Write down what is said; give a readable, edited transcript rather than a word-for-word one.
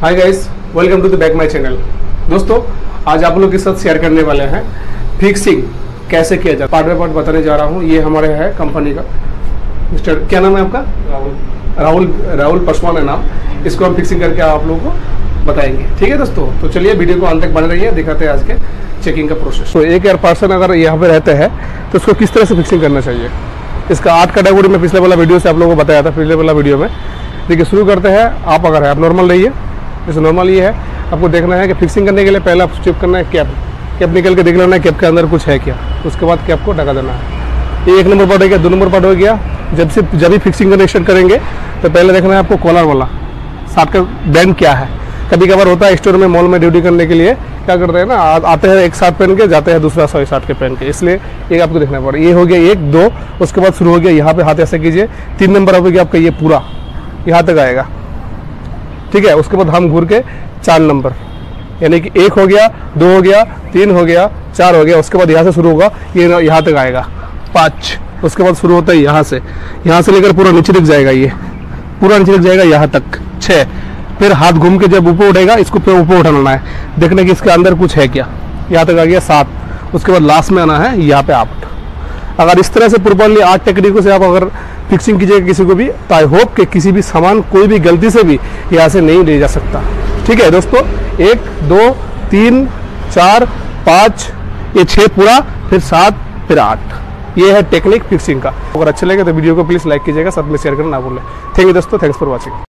Hi guys, welcome to the back my channel. दोस्तों, आज आप लोग के साथ शेयर करने वाले हैं फिक्सिंग कैसे किया जाए, पार्ट बाय पार्ट बताने जा रहा हूँ। ये हमारे है कंपनी का मिस्टर, क्या नाम है आपका? राहुल पासवान है नाम। इसको हम फिक्सिंग करके आप लोगों को बताएंगे, ठीक है दोस्तों। तो चलिए वीडियो को अंत तक बने रहिए, दिखाते हैं आज के चेकिंग का प्रोसेस। तो एक पर्सन अगर यहाँ पे रहते हैं तो उसको किस तरह से फिक्सिंग करना चाहिए, इसका 8 कैटेगोरी में पिछले वाला वीडियो से आप लोगों को बताया था, पिछले वाला वीडियो में। देखिए, शुरू करते हैं। आप अगर है, आप नॉर्मल रहिए। जैसे नॉर्मल ये है, आपको देखना है कि फिक्सिंग करने के लिए पहले आप चेक करना है कैप, कैप निकल के देख लेना है कैप के अंदर कुछ है क्या। उसके बाद कैप को ढका देना है। ये 1 नंबर पार्ट हो गया। 2 नंबर पार्ट हो गया, जब भी फिक्सिंग करना स्टार्ट करेंगे तो पहले देखना है आपको कॉलर वाला शर्ट का बैंड क्या है। कभी कभार होता है स्टोर में, मॉल में ड्यूटी करने के लिए क्या करते हैं ना, आते हैं एक शर्ट पहन के, जाते हैं दूसरा शर्ट के पहन के, इसलिए एक आपको देखना पड़ रहा है। ये हो गया 1 2। उसके बाद शुरू हो गया, यहाँ पे हाथ ऐसे कीजिए। 3 नंबर हो गया आपका, ये पूरा यहाँ तक आएगा, ठीक है। उसके बाद हम घूर के 4 नंबर, यानी कि 1 हो गया, 2 हो गया, 3 हो गया, 4 हो गया। उसके बाद यहाँ से शुरू होगा, ये यहाँ तक आएगा 5। उसके बाद शुरू होता है यहाँ से लेकर पूरा नीचे तक जाएगा, ये पूरा नीचे तक जाएगा यहाँ तक 6। फिर हाथ घूम के जब ऊपर उठेगा, इसको फिर ऊपर उठाना है, देखने कि इसके अंदर कुछ है क्या। यहाँ तक आ गया 7। उसके बाद लास्ट में आना है यहाँ पे 8। अगर इस तरह से प्रॉपरली 8 टेक्निकों से आप अगर फिक्सिंग कीजिएगा किसी को भी, तो आई होप कि किसी भी सामान कोई भी गलती से भी यहाँ से नहीं ले जा सकता, ठीक है दोस्तों। 1 2 3 4 5 ये 6 पूरा, फिर 7, फिर 8। ये है टेक्निक फिक्सिंग का। अगर अच्छे लगे तो वीडियो को प्लीज़ लाइक कीजिएगा, साथ में शेयर करना ना भूलें। थैंक यू दोस्तों, थैंक्स फॉर वॉचिंग।